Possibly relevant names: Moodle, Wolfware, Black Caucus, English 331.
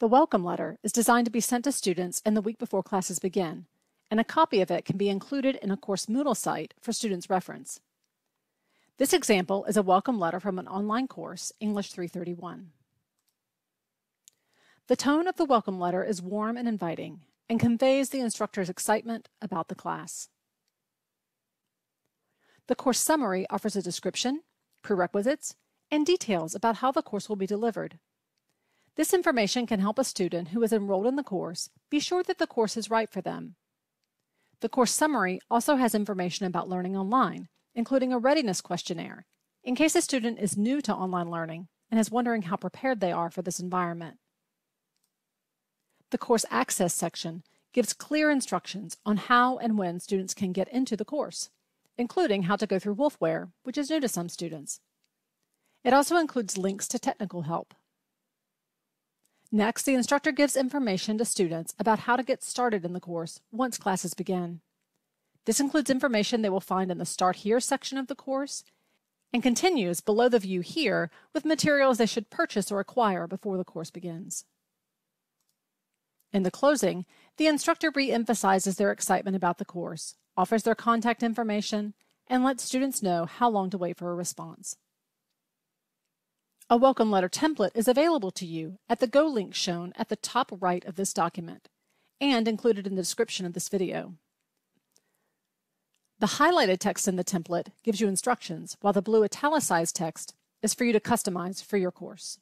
The welcome letter is designed to be sent to students in the week before classes begin, and a copy of it can be included in a course Moodle site for students' reference. This example is a welcome letter from an online course, English 331. The tone of the welcome letter is warm and inviting and conveys the instructor's excitement about the class. The course summary offers a description, prerequisites, and details about how the course will be delivered. This information can help a student who is enrolled in the course be sure that the course is right for them. The course summary also has information about learning online, including a readiness questionnaire, in case a student is new to online learning and is wondering how prepared they are for this environment. The course access section gives clear instructions on how and when students can get into the course, including how to go through Wolfware, which is new to some students. It also includes links to technical help. Next, the instructor gives information to students about how to get started in the course once classes begin. This includes information they will find in the Start Here section of the course and continues below the View Here with materials they should purchase or acquire before the course begins. In the closing, the instructor re-emphasizes their excitement about the course, offers their contact information, and lets students know how long to wait for a response. A welcome letter template is available to you at the Go link shown at the top right of this document and included in the description of this video. The highlighted text in the template gives you instructions, while the blue italicized text is for you to customize for your course.